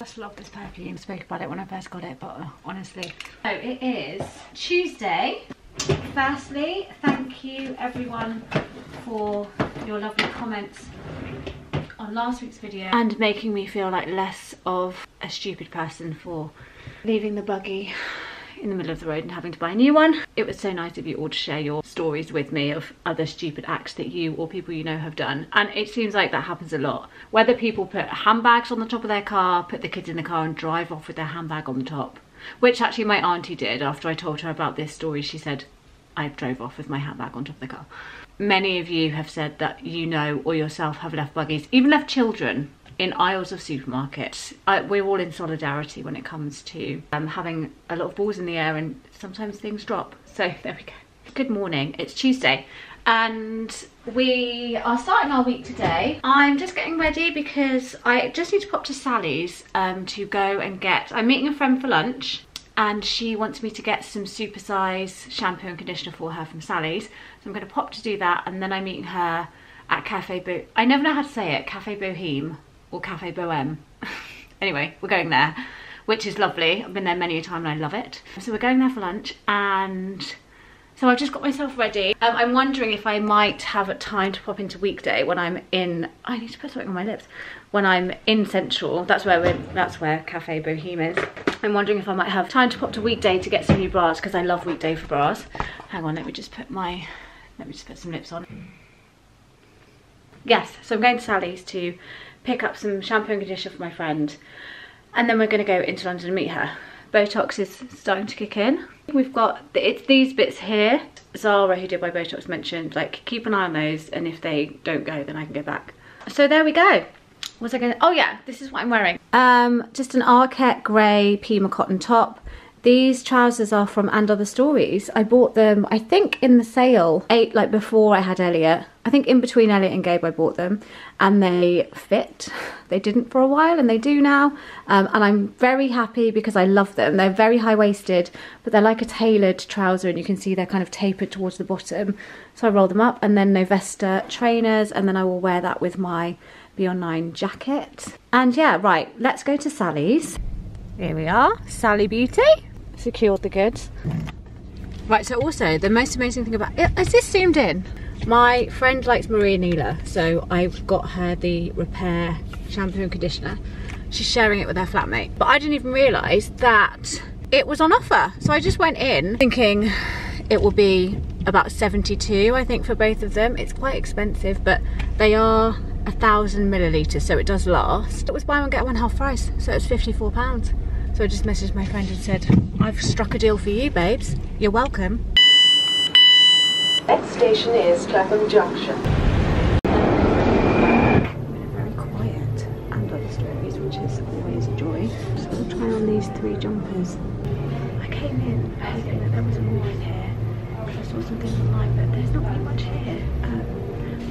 Just love this perfume. I spoke about it when I first got it, but honestly. So it is Tuesday. Firstly, thank you everyone for your lovely comments on last week's video and making me feel like less of a stupid person for leaving the buggy in the middle of the road and having to buy a new one. It was so nice of you all to share your stories with me of other stupid acts that you or people you know have done, and it seems like that happens a lot. Whether people put handbags on the top of their car, put the kids in the car and drive off with their handbag on the top, which actually my auntie did. After I told her about this story, she said, I drove off with my handbag on top of the car. Many of you have said that you know or yourself have left buggies, even left children in aisles of supermarkets. We're all in solidarity when it comes to having a lot of balls in the air, and sometimes things drop. So there we go. Good morning, it's Tuesday and we are starting our week today. I'm just getting ready because I just need to pop to Sally's to go and get, I'm meeting a friend for lunch and she wants me to get some supersize shampoo and conditioner for her from Sally's. So I'm going to pop to do that, and then I'm meeting her at Cafe Bo, I never know how to say it, Cafe Boheme or Cafe Bohème. Anyway, we're going there, which is lovely. I've been there many a time and I love it. So we're going there for lunch, and so I've just got myself ready. I'm wondering if I might have time to pop into Weekday when I'm in, I need to put something on my lips, when I'm in Central. That's where Cafe Boheme is. I'm wondering if I might have time to pop to Weekday to get some new bras, because I love Weekday for bras. Hang on, let me just put some lips on. Yes, so I'm going to Sally's to pick up some shampoo and conditioner for my friend, and then we're going to go into London and meet her. Botox is starting to kick in. We've got, it's these bits here. Zara, who did my Botox, mentioned, like, keep an eye on those, and if they don't go, then I can go back. So there we go. Was I going to, oh yeah, this is what I'm wearing. Just an Arket grey Pima cotton top. These trousers are from And Other Stories. I bought them, I think, in the sale, like before I had Elliot. I think in between Elliot and Gabe I bought them, and they fit. They didn't for a while and they do now, and I'm very happy because I love them. They're very high-waisted, but they're like a tailored trouser, and you can see they're kind of tapered towards the bottom. So I roll them up, and then Novesta trainers, and then I will wear that with my Beyond 9 jacket. And yeah, right, let's go to Sally's. Here we are, Sally Beauty. Secured the goods. Right, so also the most amazing thing about it, is this zoomed in? My friend likes Mariah Nilah, so I've got her the Repair shampoo and conditioner. She's sharing it with her flatmate, but I didn't even realise that it was on offer. So I just went in thinking it will be about 72, I think, for both of them. It's quite expensive, but they are 1,000 millilitres, so it does last. It was buy one get one half price, so it's £54. So I just messaged my friend and said, I've struck a deal for you, babes. You're welcome. Next station is Clapham Junction. We're very quiet and Other Stories, which is always a joy. So we'll try on these three jumpers. I came in hoping that there was more in here, because I saw something online, but there's not really much here.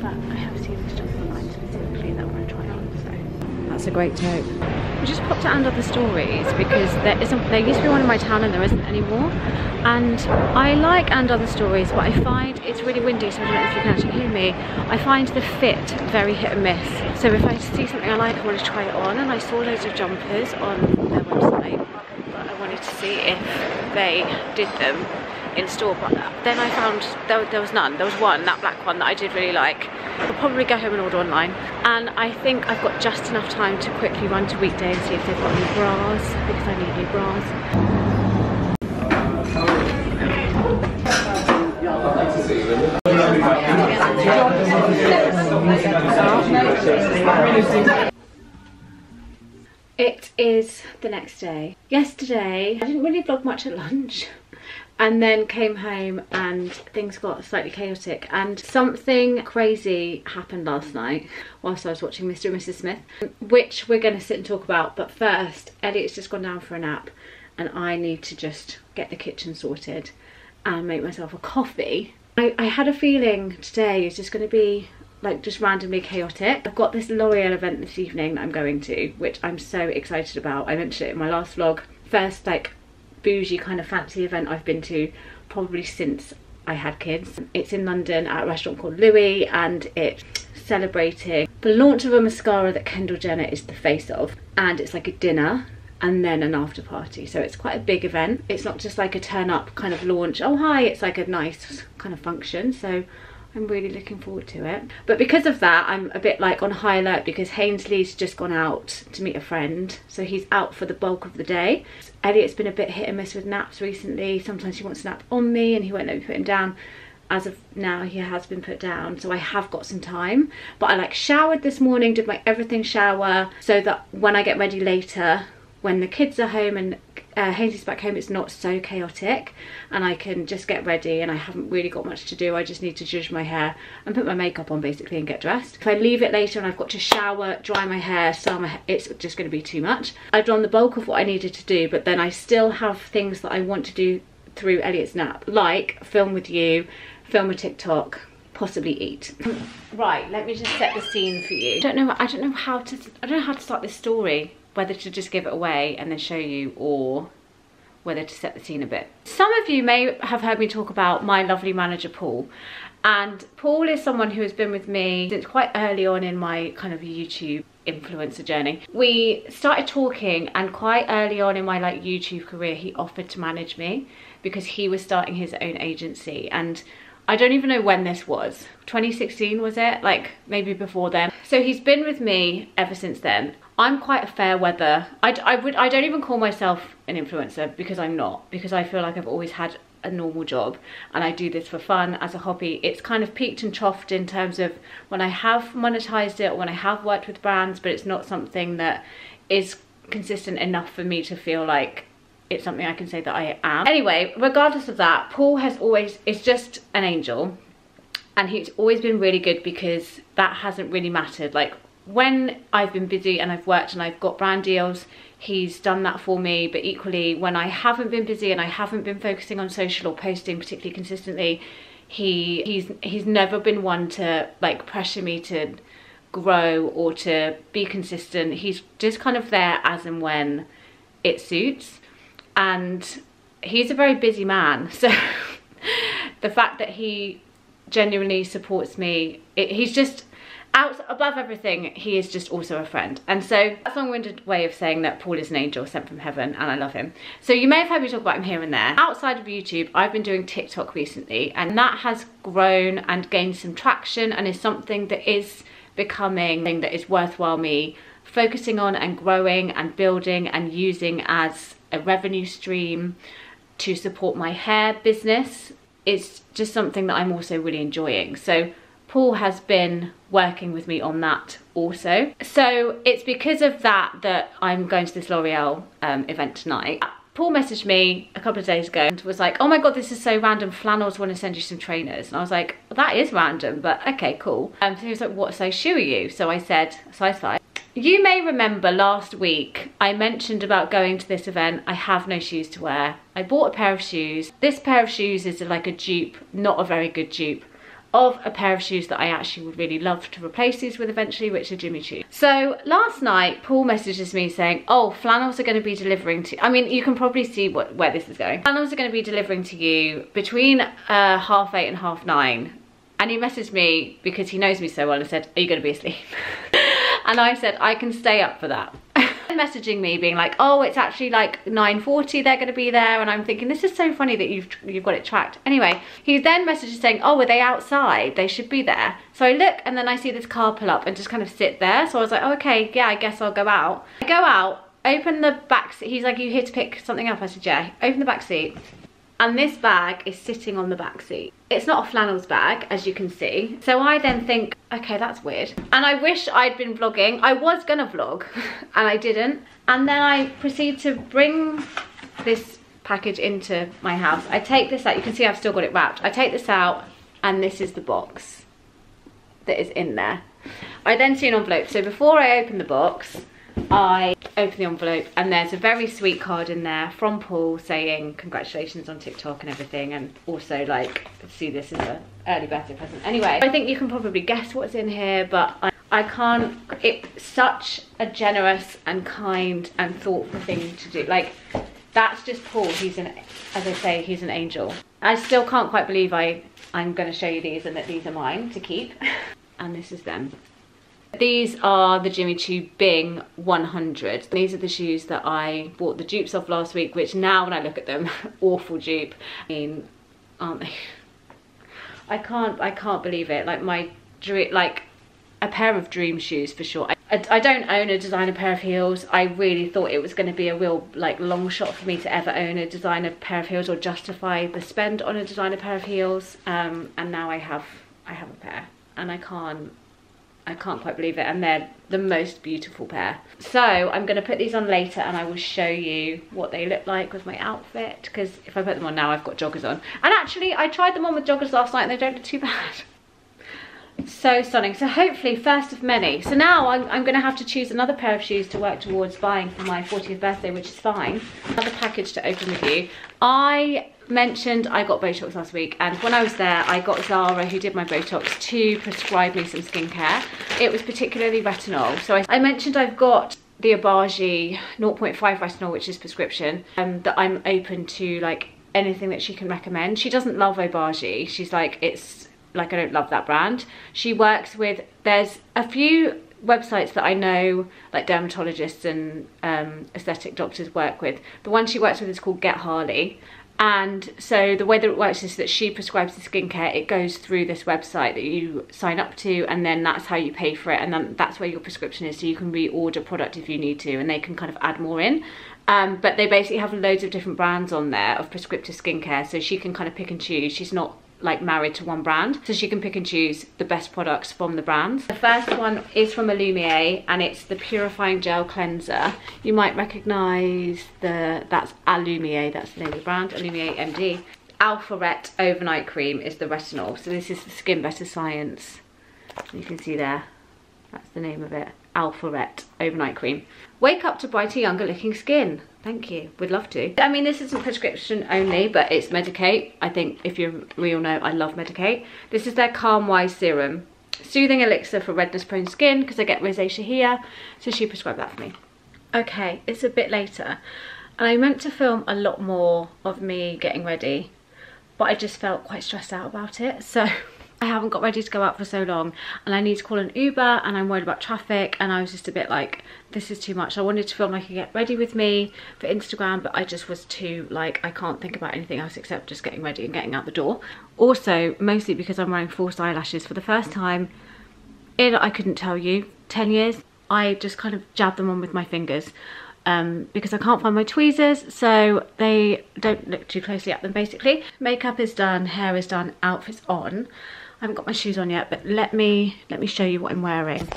But I have seen this jumper online specifically that I want to try on, so that's a great joke. We just popped to And Other Stories because there used to be one in my town and there isn't anymore. And I like And Other Stories, but I find it's really windy, so I don't know if you can actually hear me. I find the fit very hit and miss. So if I see something I like, I want to try it on. And I saw loads of jumpers on their website, but I wanted to see if they did them in store. But then I found there was none. There was one, that black one, that I did really like. I'll probably go home and order online. And I think I've got just enough time to quickly run to Weekday and see if they've got new bras, because I need new bras. It is the next day. Yesterday, I didn't really vlog much at lunch, and then came home and things got slightly chaotic, and something crazy happened last night whilst I was watching Mr. and Mrs. Smith, which we're going to sit and talk about. But first, Elliot's just gone down for a nap and I need to just get the kitchen sorted and make myself a coffee. I had a feeling today is just going to be like just randomly chaotic. I've got this L'Oreal event this evening that I'm going to, which I'm so excited about. I mentioned it in my last vlog. First like bougie kind of fancy event I've been to probably since I had kids. It's in London at a restaurant called Louis, and it's celebrating the launch of a mascara that Kendall Jenner is the face of, and it's like a dinner and then an after party, so it's quite a big event. It's not just like a turn up kind of launch, oh hi, it's like a nice kind of function, so I'm really looking forward to it. But because of that, I'm a bit like on high alert because Hainsley's just gone out to meet a friend, so he's out for the bulk of the day. Elliot's been a bit hit and miss with naps recently. Sometimes he wants to nap on me and he won't let me put him down. As of now, he has been put down, so I have got some time. But I like showered this morning, did my everything shower, so that when I get ready later, when the kids are home and Hainsley's back home, it's not so chaotic and I can just get ready, and I haven't really got much to do. I just need to judge my hair and put my makeup on basically and get dressed. If I leave it later and I've got to shower, dry my hair, style my hair, it's just going to be too much. I've done the bulk of what I needed to do, but then I still have things that I want to do through Elliot's nap, like film with you, film a TikTok, possibly eat. Right, let me just set the scene for you. I don't know how to start this story, whether to just give it away and then show you or whether to set the scene a bit. Some of you may have heard me talk about my lovely manager Paul, and Paul is someone who has been with me since quite early on in my kind of YouTube influencer journey. We started talking, and quite early on in my like YouTube career he offered to manage me because he was starting his own agency, and I don't even know when this was. 2016 was it? Like maybe before then. So he's been with me ever since then. I'm quite a fair weather. I don't even call myself an influencer because I'm not, because I feel like I've always had a normal job and I do this for fun as a hobby. It's kind of peaked and troughed in terms of when I have monetized it or when I have worked with brands, but it's not something that is consistent enough for me to feel like it's something I can say that I am. Anyway, regardless of that, Paul has always, is just an angel, and he's always been really good because that hasn't really mattered. Like when I've been busy and I've worked and I've got brand deals, he's done that for me, but equally when I haven't been busy and I haven't been focusing on social or posting particularly consistently, he's never been one to like pressure me to grow or to be consistent. He's just kind of there as and when it suits. And he's a very busy man, so the fact that he genuinely supports me, he's just out above everything. He is just also a friend, and so that's a long-winded way of saying that Paul is an angel sent from heaven, and I love him. So you may have heard me talk about him here and there. Outside of YouTube, I've been doing TikTok recently, and that has grown and gained some traction and is something that is becoming something that is worthwhile me focusing on and growing and building and using as a revenue stream to support my hair business. It's just something that I'm also really enjoying. So Paul has been working with me on that also. So it's because of that that I'm going to this L'Oreal event tonight. Paul messaged me a couple of days ago and was like, oh my god, this is so random, Flannels want to send you some trainers. And I was like, well, that is random, but okay, cool. So he was like, what size shoe are you? So I said, size 5. You may remember last week I mentioned about going to this event. I have no shoes to wear. I bought a pair of shoes. This pair of shoes is like a dupe, not a very good dupe, of a pair of shoes that I actually would really love to replace these with eventually, which are Jimmy Choo. So last night Paul messages me saying, oh, Flannels are going to be delivering to, I mean, you can probably see where this is going. Flannels are going to be delivering to you between 8:30 and 9:30. And he messaged me because he knows me so well and said, are you going to be asleep? And I said, I can stay up for that. Messaging me being like, oh, it's actually like 9:40, they're gonna be there. And I'm thinking, this is so funny that you've got it tracked. Anyway, he then messages saying, oh, were they outside? They should be there. So I look, and then I see this car pull up and just kind of sit there. So I was like, oh, okay, yeah, I guess I'll go out. I go out, open the back seat. He's like, you here to pick something up? I said, yeah. Open the back seat, and this bag is sitting on the back seat. It's not a Flannels bag, as you can see. So I then think, okay, that's weird. And I wish I'd been vlogging. I was gonna vlog, and I didn't. And then I proceed to bring this package into my house. I take this out, you can see I've still got it wrapped. I take this out, and this is the box that is in there. I then see an envelope. So before I open the box, I open the envelope, and there's a very sweet card in there from Paul saying congratulations on TikTok and everything, and also like, see, this is an early birthday present. Anyway, I think you can probably guess what's in here, but I can't. It's such a generous and kind and thoughtful thing to do. Like, that's just Paul. He's an, as I say, he's an angel. I still can't quite believe I'm going to show you these and that these are mine to keep. And this is them. These are the Jimmy Choo Bing 100. These are the shoes that I bought the dupes of last week, which now when I look at them, awful dupe. I mean, aren't they? I can't believe it. Like my dream, like a pair of dream shoes for sure. I don't own a designer pair of heels. I really thought it was going to be a real like long shot for me to ever own a designer pair of heels or justify the spend on a designer pair of heels. And now I have a pair, and I can't quite believe it, and they're the most beautiful pair. So I'm going to put these on later and I will show you what they look like with my outfit, because if I put them on now I've got joggers on. And actually I tried them on with joggers last night and they don't look too bad. So stunning. So hopefully first of many. So now I'm going to have to choose another pair of shoes to work towards buying for my 40th birthday, which is fine. Another package to open with you. I mentioned I got Botox last week, and when I was there I got Zara, who did my Botox, to prescribe me some skincare. It was particularly retinol. So I mentioned I've got the Obagi 0.5 retinol, which is prescription, that I'm open to like anything that she can recommend. She doesn't love Obagi. She's like, it's like, I don't love that brand. She works with, there's a few websites that I know like dermatologists and aesthetic doctors work with. The one she works with is called Get Harley, and so the way that it works is that she prescribes the skincare, it goes through this website that you sign up to, and then that's how you pay for it, and then that's where your prescription is, so you can reorder product if you need to, and they can kind of add more in. But they basically have loads of different brands on there of prescriptive skincare, so she can kind of pick and choose. She's not like married to one brand, so she can pick and choose the best products from the brands. The first one is from Alumier, and it's the Purifying Gel Cleanser. You might recognise that's Alumier, that's the name of the brand, Alumier MD. Alpha Ret Overnight Cream is the retinol, so this is the Skin Better Science. You can see there, that's the name of it, Alpha Ret Overnight Cream. Wake up to brighter, younger looking skin. Thank you, would love to. I mean, this isn't prescription only, but it's Medicate. I think if you're real, know I love Medicate. This is their Calm Wise Serum. Soothing elixir for redness prone skin, because I get rosacea here. So she prescribed that for me. Okay, it's a bit later. And I meant to film a lot more of me getting ready, but I just felt quite stressed out about it. So I haven't got ready to go out for so long, and I need to call an Uber, and I'm worried about traffic, and I was just a bit like, this is too much. I wanted to film like a get ready with me for Instagram, but I just was too like, I can't think about anything else except just getting ready and getting out the door. Also, mostly because I'm wearing false eyelashes for the first time in, I couldn't tell you, 10 years. I just kind of jabbed them on with my fingers. Because I can't find my tweezers, so they don't look too closely at them basically. Makeup is done, hair is done, outfit's on. I haven't got my shoes on yet, but let me show you what I'm wearing.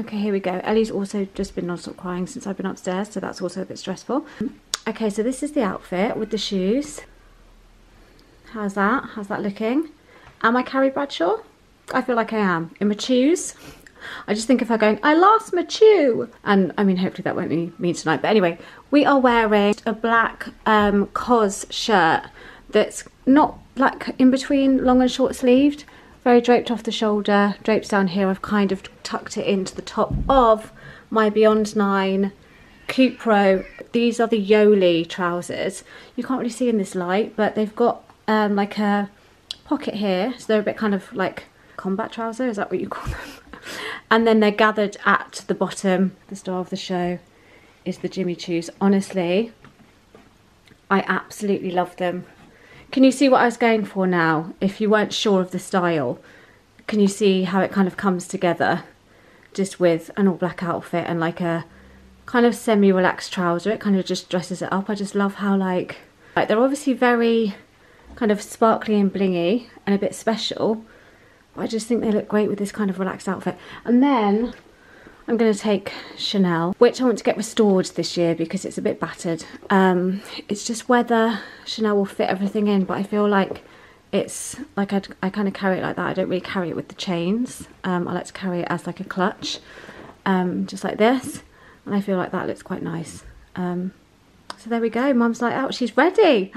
Okay, here we go. Ellie's also just been non-stop crying since I've been upstairs, so that's also a bit stressful. Okay, so this is the outfit with the shoes. How's that? How's that looking? Am I Carrie Bradshaw? I feel like I am. In my shoes. I just think of her going, I lost my chew. And I mean, hopefully that won't be me tonight. But anyway, we are wearing a black Cos shirt that's not like in between long and short sleeved. Very draped off the shoulder, drapes down here. I've kind of tucked it into the top of my Beyond 9 Cupro. These are the Yoli trousers. You can't really see in this light, but they've got like a pocket here. So they're a bit kind of like combat trouser. Is that what you call them? And then they're gathered at the bottom. The star of the show is the Jimmy Choos. Honestly, I absolutely love them. Can you see what I was going for now? If you weren't sure of the style, can you see how it kind of comes together just with an all black outfit and like a kind of semi-relaxed trouser? It kind of just dresses it up. I just love how like they're obviously very kind of sparkly and blingy and a bit special. I just think they look great with this kind of relaxed outfit. And then I'm going to take Chanel, which I want to get restored this year because it's a bit battered. It's just whether Chanel will fit everything in, but I feel like it's like I kind of carry it like that. I don't really carry it with the chains. I like to carry it as like a clutch, just like this. And I feel like that looks quite nice. So there we go. Mum's like out. She's ready.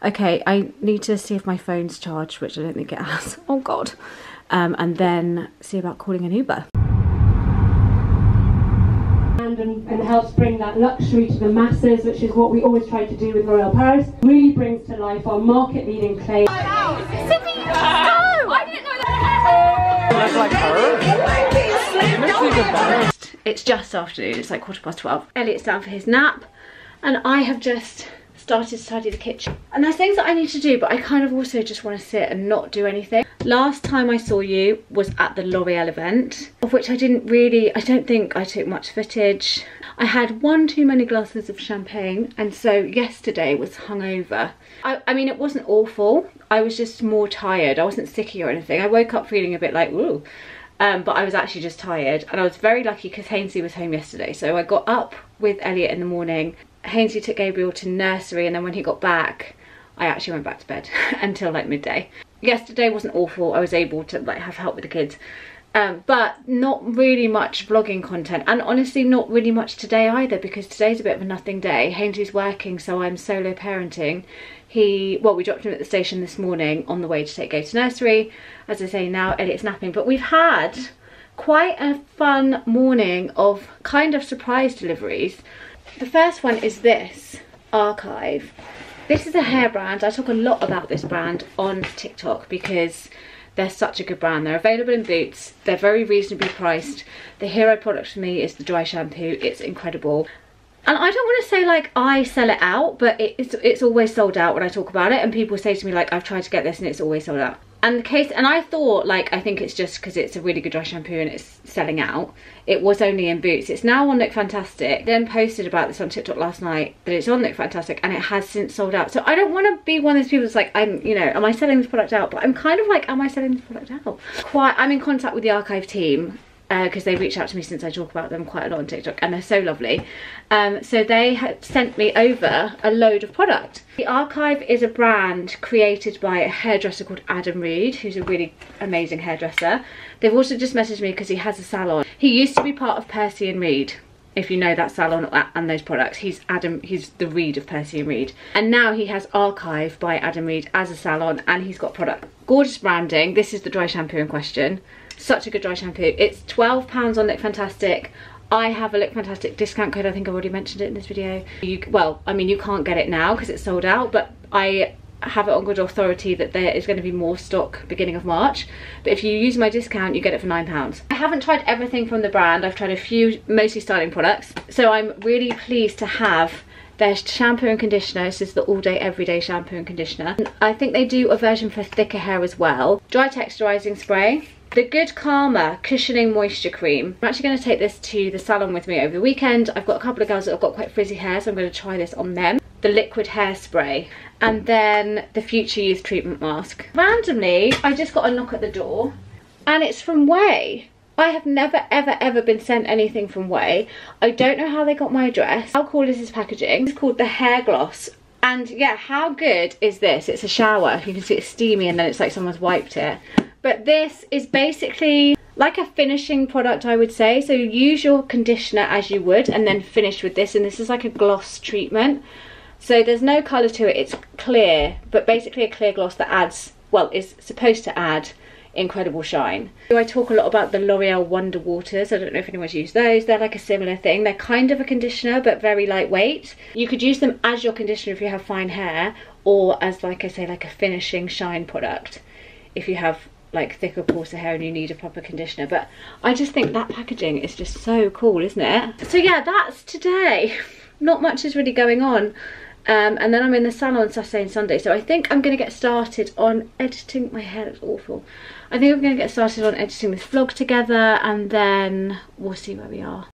Okay, I need to see if my phone's charged, which I don't think it has. Oh God. And then see about calling an Uber. And helps bring that luxury to the masses, which is what we always try to do with L'Oreal Paris. Really brings to life our market-leading claim. Wow. Sippy, no! I didn't know that. That's like her. embarrassed. It's just afternoon, it's like 12:15. Elliot's down for his nap and I have just started to tidy the kitchen. And there's things that I need to do, but I kind of also just want to sit and not do anything. Last time I saw you was at the L'Oreal event, of which I don't think I took much footage. I had one too many glasses of champagne, and so yesterday was hungover. I mean, it wasn't awful. I was just more tired. I wasn't sicky or anything. I woke up feeling a bit like, ooh. But I was actually just tired, and I was very lucky because Hainsley was home yesterday. So I got up with Elliot in the morning. Hainsley took Gabriel to nursery, and then when he got back, I actually went back to bed until like midday. Yesterday wasn't awful. I was able to like have help with the kids, but not really much vlogging content, and honestly not really much today either, because today's a bit of a nothing day. Hainsley's working, so I'm solo parenting. We dropped him at the station this morning on the way to go to nursery. As I say, now Elliot's napping, but we've had quite a fun morning of kind of surprise deliveries. The first one is this, Archive. This is a hair brand. I talk a lot about this brand on TikTok because they're such a good brand. They're available in Boots. They're very reasonably priced. The hero product for me is the dry shampoo. It's incredible. And I don't want to say like I sell it out, but it's always sold out when I talk about it. And people say to me like, I've tried to get this and it's always sold out. And I thought, like, I think it's just because it's a really good dry shampoo and it's selling out. It was only in Boots. It's now on Look Fantastic. Then posted about this on TikTok last night that it's on Look Fantastic and it has since sold out. So I don't want to be one of those people that's like, am I selling this product out? But I'm kind of like, am I selling this product out? I'm in contact with the Archive team because they reached out to me since I talk about them quite a lot on TikTok, and they're so lovely. So they had sent me over a load of product. The Archive is a brand created by a hairdresser called Adam Reed, who's a really amazing hairdresser. They've also just messaged me because he has a salon. He used to be part of Percy and Reed, if you know that salon and those products. He's the Reed of Percy and Reed. And now he has Archive by Adam Reed as a salon, and he's got product. Gorgeous branding. This is the dry shampoo in question. Such a good dry shampoo. It's £12 on Look Fantastic. I have a Look Fantastic discount code. I think I've already mentioned it in this video. You can't get it now because it's sold out, but I have it on good authority that there is going to be more stock beginning of March. But if you use my discount, you get it for £9. I haven't tried everything from the brand. I've tried a few, mostly styling products. So I'm really pleased to have their shampoo and conditioner. This is the all day everyday shampoo and conditioner. And I think they do a version for thicker hair as well. Dry texturizing spray. The Good Karma Cushioning Moisture Cream. I'm actually going to take this to the salon with me over the weekend. I've got a couple of girls that have got quite frizzy hair, so I'm going to try this on them. The Liquid Hairspray. And then the Future Youth Treatment Mask. Randomly, I just got a knock at the door, and it's from Way. I have never, ever, ever been sent anything from Way. I don't know how they got my address. How cool is this packaging? It's called the Hair Gloss. And yeah, how good is this? It's a shower. You can see it's steamy, and then it's like someone's wiped it. But this is basically like a finishing product, I would say. So you use your conditioner as you would and then finish with this. And this is like a gloss treatment. So there's no colour to it. It's clear, but basically a clear gloss that adds, well, is supposed to add incredible shine. I talk a lot about the L'Oreal Wonder Waters. I don't know if anyone's used those. They're like a similar thing. They're kind of a conditioner, but very lightweight. You could use them as your conditioner if you have fine hair, or as, like I say, like a finishing shine product if you have like thicker, coarser hair and you need a proper conditioner. But I just think that packaging is just so cool, isn't it? So yeah, that's today. Not much is really going on. And then I'm in the salon Saturday and Sunday, so I think I'm going to get started on editing. My hair looks awful. I think I'm going to get started on editing this vlog together, and then we'll see where we are.